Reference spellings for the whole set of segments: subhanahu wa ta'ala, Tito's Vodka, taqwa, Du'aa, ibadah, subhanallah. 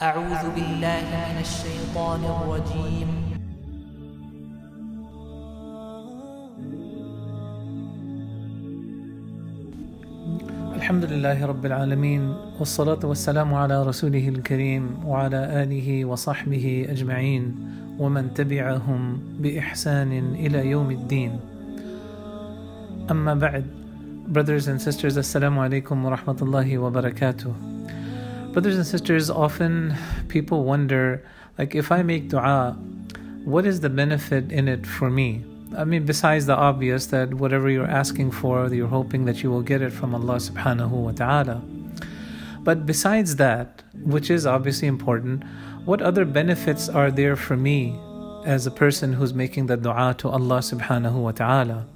أعوذ بالله من الشيطان الرجيم. الحمد لله رب العالمين، والصلاة والسلام على رسوله الكريم وعلى آله وصحبه أجمعين ومن تبعهم بإحسان إلى يوم الدين. أما بعد, brothers and sisters, assalamu alaikum wa rahmatullahi wa barakatuh. Brothers and sisters, often people wonder, like, if I make dua, what is the benefit in it for me? I mean, besides the obvious that whatever you're asking for, you're hoping that you will get it from Allah subhanahu wa ta'ala. But besides that, which is obviously important, what other benefits are there for me as a person who's making the dua to Allah subhanahu wa ta'ala?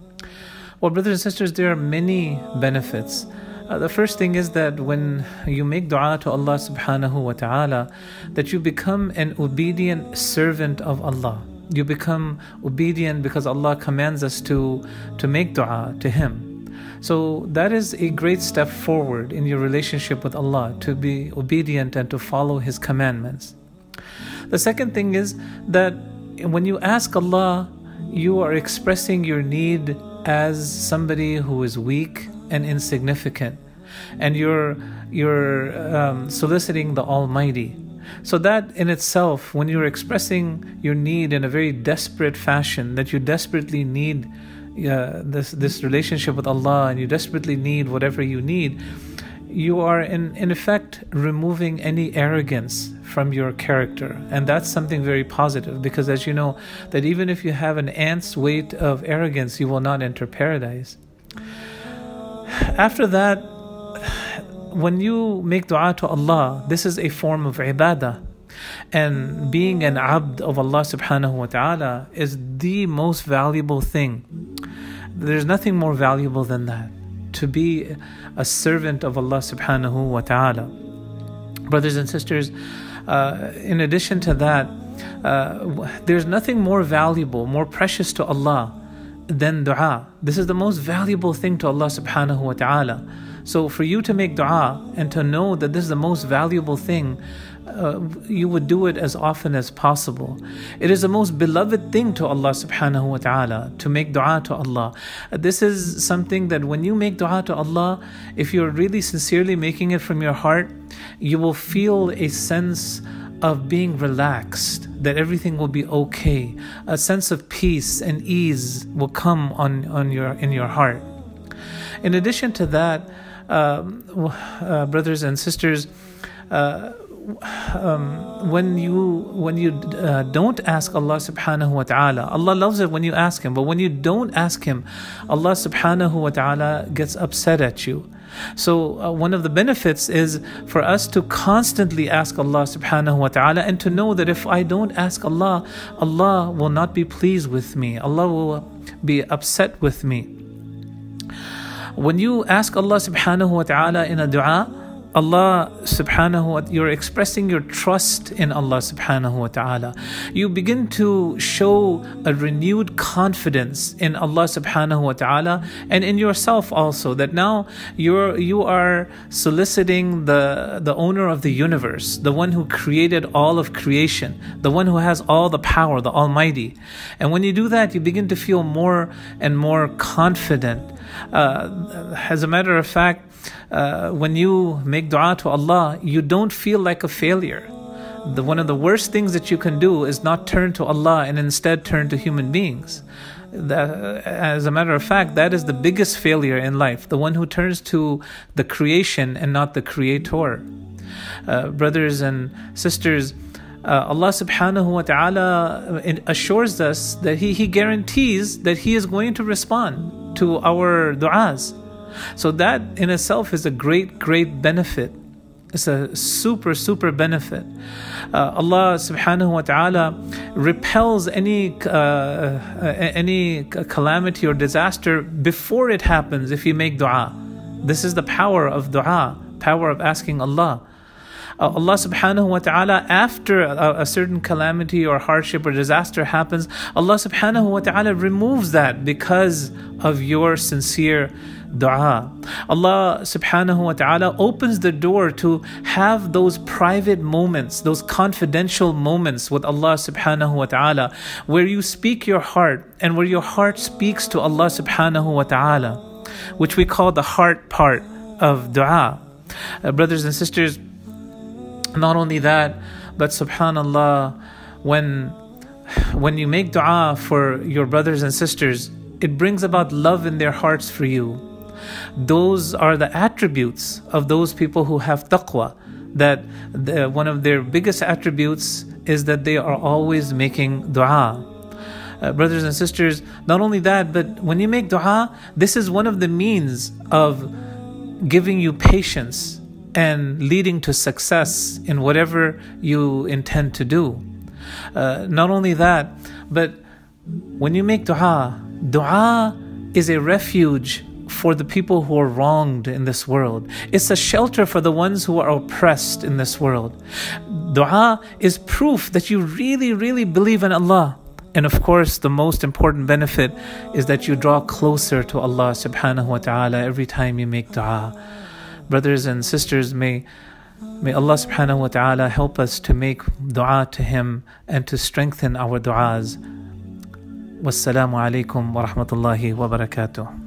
Well, brothers and sisters, there are many benefits. The first thing is that when you make dua to Allah subhanahu wa ta'ala, that you become an obedient servant of Allah. You become obedient because Allah commands us to make dua to Him. So that is a great step forward in your relationship with Allah, to be obedient and to follow His commandments. The second thing is that when you ask Allah, you are expressing your need as somebody who is weak and insignificant, and you're soliciting the Almighty. So that in itself, when you're expressing your need in a very desperate fashion, that you desperately need this relationship with Allah, and you desperately need whatever you need, you are in effect removing any arrogance from your character. And that's something very positive, because as you know, that even if you have an ant's weight of arrogance, you will not enter paradise. After that, when you make dua to Allah, this is a form of ibadah. And being an abd of Allah subhanahu wa ta'ala is the most valuable thing. There's nothing more valuable than that, to be a servant of Allah subhanahu wa ta'ala. Brothers and sisters, in addition to that, there's nothing more valuable, more precious to Allah than dua. This is the most valuable thing to Allah subhanahu wa ta'ala. So for you to make dua and to know that this is the most valuable thing, you would do it as often as possible. It is the most beloved thing to Allah subhanahu wa ta'ala, to make dua to Allah. This is something that when you make dua to Allah, if you're really sincerely making it from your heart, you will feel a sense of being relaxed, that everything will be okay. A sense of peace and ease will come in your heart. In addition to that, brothers and sisters, when you don't ask Allah subhanahu wa ta'ala, Allah loves it when you ask Him, but when you don't ask Him, Allah subhanahu wa ta'ala gets upset at you. So one of the benefits is for us to constantly ask Allah subhanahu wa ta'ala, and to know that if I don't ask Allah, Allah will not be pleased with me, Allah will be upset with me. When you ask Allah subhanahu wa ta'ala in a dua, Allah subhanahu wa ta'ala, you're expressing your trust in Allah subhanahu wa ta'ala. You begin to show a renewed confidence in Allah subhanahu wa ta'ala, and in yourself also, that now you are soliciting the owner of the universe, the one who created all of creation, the one who has all the power, the Almighty. And when you do that, you begin to feel more and more confident. As a matter of fact, when you make dua to Allah, you don't feel like a failure. One of the worst things that you can do is not turn to Allah and instead turn to human beings. As a matter of fact, that is the biggest failure in life, the one who turns to the creation and not the Creator. Brothers and sisters, Allah subhanahu wa ta'ala assures us that He guarantees that He is going to respond to our du'as. So that in itself is a great, great benefit. It's a super, super benefit. Allah subhanahu wa ta'ala repels any calamity or disaster before it happens if you make dua. This is the power of dua, power of asking Allah. Allah subhanahu wa ta'ala, after a certain calamity or hardship or disaster happens, Allah subhanahu wa ta'ala removes that because of your sincere dua. Allah subhanahu wa ta'ala opens the door to have those private moments, those confidential moments with Allah subhanahu wa ta'ala, where you speak your heart and where your heart speaks to Allah subhanahu wa ta'ala, which we call the heart part of dua. Brothers and sisters, not only that, but subhanallah, when you make dua for your brothers and sisters, it brings about love in their hearts for you. Those are the attributes of those people who have taqwa, that one of their biggest attributes is that they are always making dua. Brothers and sisters, not only that, but when you make dua, this is one of the means of giving you patience and leading to success in whatever you intend to do. Not only that, but when you make dua, dua is a refuge for the people who are wronged in this world. It's a shelter for the ones who are oppressed in this world. Dua is proof that you really, really believe in Allah. And of course, the most important benefit is that you draw closer to Allah subhanahu wa ta'ala every time you make dua. Brothers and sisters, may Allah subhanahu wa ta'ala help us to make dua to Him and to strengthen our duas. Wassalamu alaikum wa rahmatullahi wa barakatuh.